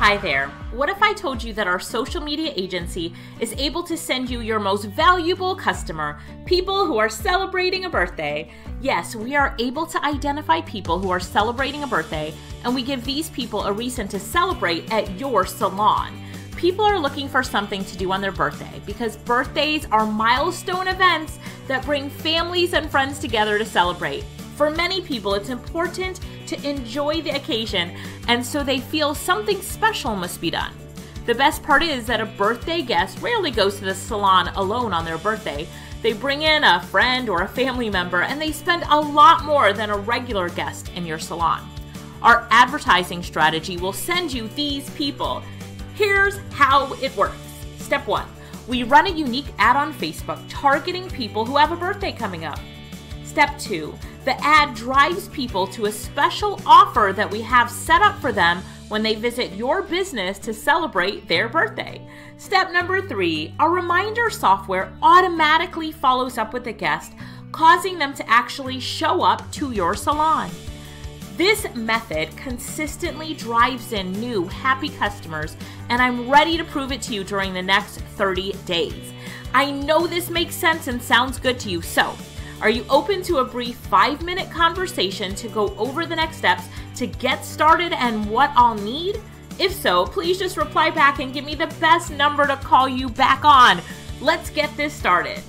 Hi there. What if I told you that our social media agency is able to send you your most valuable customer, people who are celebrating a birthday? Yes, we are able to identify people who are celebrating a birthday, and we give these people a reason to celebrate at your salon. People are looking for something to do on their birthday because birthdays are milestone events that bring families and friends together to celebrate. For many people, it's important to enjoy the occasion, and so they feel something special must be done. The best part is that a birthday guest rarely goes to the salon alone on their birthday. They bring in a friend or a family member, and they spend a lot more than a regular guest in your salon. Our advertising strategy will send you these people. Here's how it works. Step 1. We run a unique ad on Facebook targeting people who have a birthday coming up. Step 2. The ad drives people to a special offer that we have set up for them when they visit your business to celebrate their birthday. Step number 3, our reminder software automatically follows up with the guest, causing them to actually show up to your salon. This method consistently drives in new, happy customers, and I'm ready to prove it to you during the next 30 days. I know this makes sense and sounds good to you, so are you open to a brief 5-minute conversation to go over the next steps to get started and what I'll need? If so, please just reply back and give me the best number to call you back on. Let's get this started.